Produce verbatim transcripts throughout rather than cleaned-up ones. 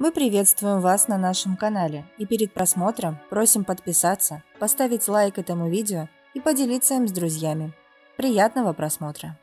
Мы приветствуем вас на нашем канале и перед просмотром просим подписаться, поставить лайк этому видео и поделиться им с друзьями. Приятного просмотра!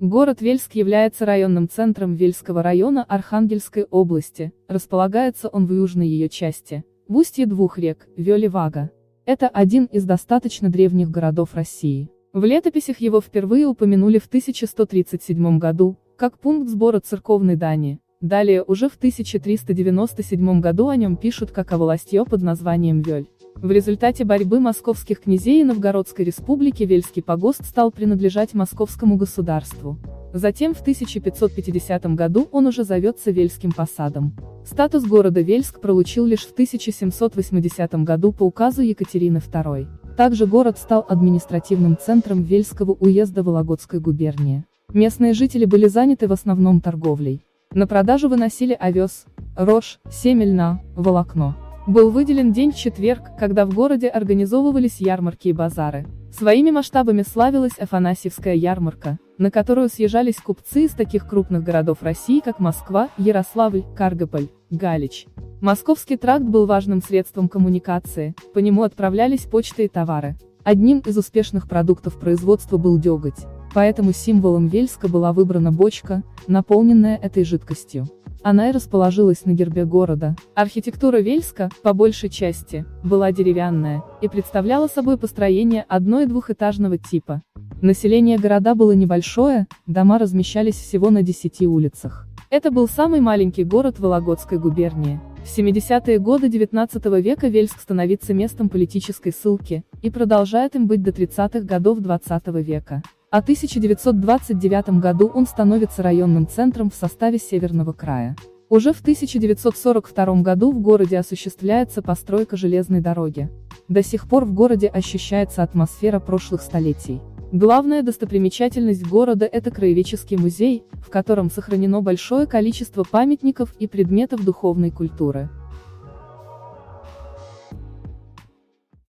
Город Вельск является районным центром Вельского района Архангельской области, располагается он в южной ее части, в устье двух рек, Вёливага. Это один из достаточно древних городов России. В летописях его впервые упомянули в тысяча сто тридцать седьмом году, как пункт сбора церковной дани. Далее уже в тысяча триста девяносто седьмом году о нем пишут как о волостье под названием Вёль. В результате борьбы московских князей и Новгородской республики Вельский погост стал принадлежать московскому государству. Затем в тысяча пятьсот пятидесятом году он уже зовется Вельским посадом. Статус города Вельск получил лишь в тысяча семьсот восьмидесятом году по указу Екатерины второй. Также город стал административным центром Вельского уезда Вологодской губернии. Местные жители были заняты в основном торговлей. На продажу выносили овес, рожь, семя льна, волокно. Был выделен день четверг, когда в городе организовывались ярмарки и базары. Своими масштабами славилась Афанасьевская ярмарка, на которую съезжались купцы из таких крупных городов России, как Москва, Ярославль, Каргополь, Галич. Московский тракт был важным средством коммуникации, по нему отправлялись почта и товары. Одним из успешных продуктов производства был деготь. Поэтому символом Вельска была выбрана бочка, наполненная этой жидкостью. Она и расположилась на гербе города. Архитектура Вельска, по большей части, была деревянная, и представляла собой построение одно- и двухэтажного типа. Население города было небольшое, дома размещались всего на десяти улицах. Это был самый маленький город Вологодской губернии. В семидесятые годы девятнадцатого века Вельск становится местом политической ссылки, и продолжает им быть до тридцатых годов двадцатого века. А в тысяча девятьсот двадцать девятом году он становится районным центром в составе Северного края. Уже в тысяча девятьсот сорок втором году в городе осуществляется постройка железной дороги. До сих пор в городе ощущается атмосфера прошлых столетий. Главная достопримечательность города – это краеведческий музей, в котором сохранено большое количество памятников и предметов духовной культуры.